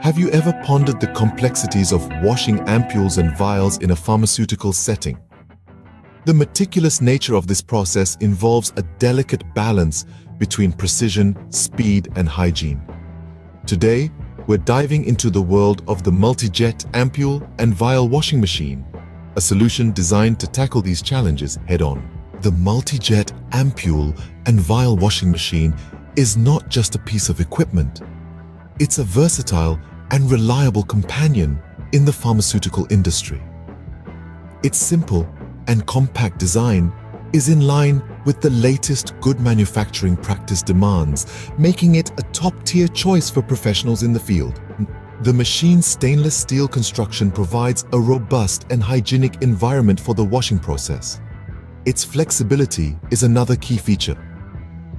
Have you ever pondered the complexities of washing ampules and vials in a pharmaceutical setting? The meticulous nature of this process involves a delicate balance between precision, speed, and hygiene. Today, we're diving into the world of the Multi-Jet Ampoule and Vial Washing Machine, a solution designed to tackle these challenges head-on. The Multi-Jet Ampoule and Vial Washing Machine is not just a piece of equipment. It's a versatile and reliable companion in the pharmaceutical industry. Its simple and compact design is in line with the latest good manufacturing practice demands, making it a top-tier choice for professionals in the field. The machine's stainless steel construction provides a robust and hygienic environment for the washing process. Its flexibility is another key feature.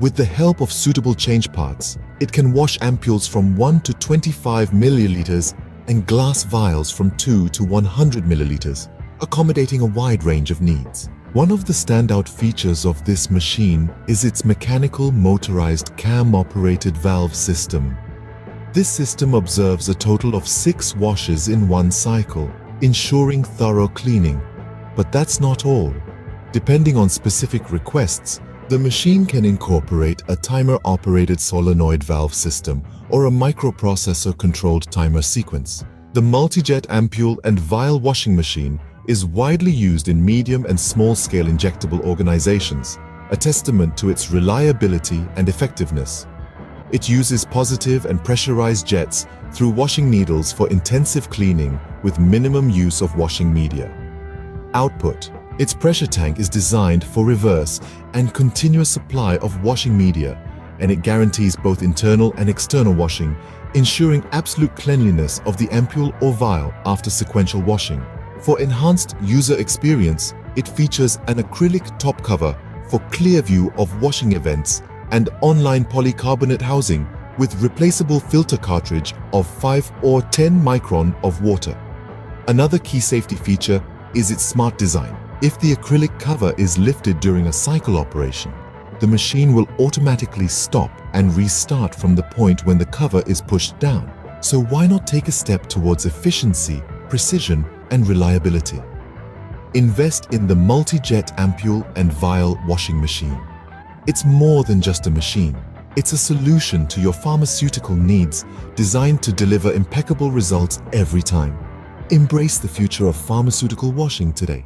With the help of suitable change parts, it can wash ampules from 1 to 25 milliliters and glass vials from 2 to 100 milliliters, accommodating a wide range of needs. One of the standout features of this machine is its mechanical motorized cam-operated valve system. This system observes a total of 6 washes in one cycle, ensuring thorough cleaning. But that's not all. Depending on specific requests, the machine can incorporate a timer-operated solenoid valve system or a microprocessor-controlled timer sequence. The Multi-Jet Ampoule and Vial Washing Machine is widely used in medium and small-scale injectable organizations, a testament to its reliability and effectiveness. It uses positive and pressurized jets through washing needles for intensive cleaning with minimum use of washing media. Output. Its pressure tank is designed for reverse and continuous supply of washing media, and it guarantees both internal and external washing, ensuring absolute cleanliness of the ampoule or vial after sequential washing. For enhanced user experience, it features an acrylic top cover for clear view of washing events and online polycarbonate housing with replaceable filter cartridge of 5 or 10 micron of water. Another key safety feature is its smart design. If the acrylic cover is lifted during a cycle operation, the machine will automatically stop and restart from the point when the cover is pushed down. So why not take a step towards efficiency, precision, and reliability? Invest in the Multi-Jet Ampoule and Vial Washing Machine. It's more than just a machine. It's a solution to your pharmaceutical needs, designed to deliver impeccable results every time. Embrace the future of pharmaceutical washing today.